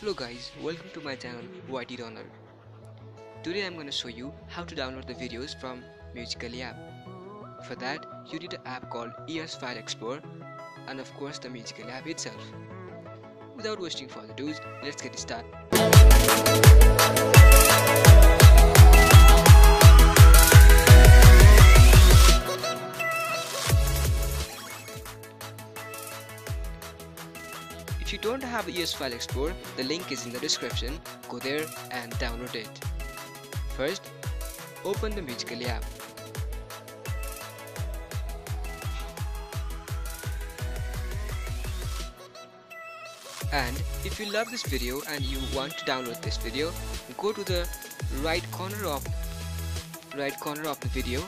Hello guys, welcome to my channel YT Runner. Today I'm going to show you how to download the videos from Musical.ly app. For that, you need an app called ES File Explorer and of course the Musical.ly app itself. Without wasting further ado, let's get started. If you don't have ES File Explorer, the link is in the description. Go there and download it. First, open the Musical.ly app. And if you love this video and you want to download this video, go to the right corner of the video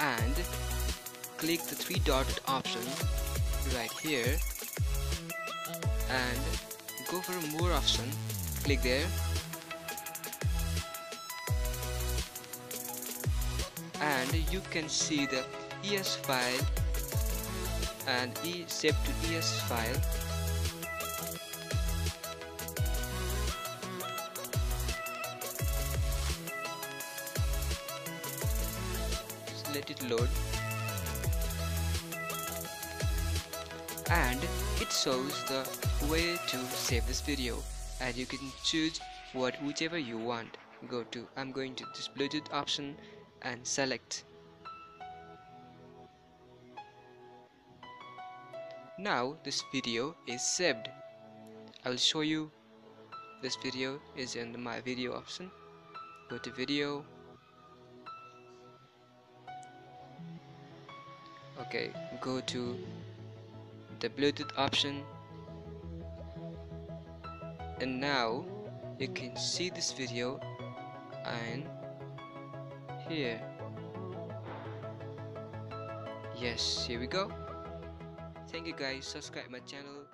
and click the three dotted option right here. And go for a more option, click there, and you can see the ES file and save to ES file, just let it load. And it shows the way to save this video, and you can choose whichever you want. I'm going to this Bluetooth option and select. Now this video is saved. I will show you. This video is in the my video option. Go to video. Okay, go to the Bluetooth option, and now you can see this video and here. Yes, here we go. Thank you guys, subscribe my channel.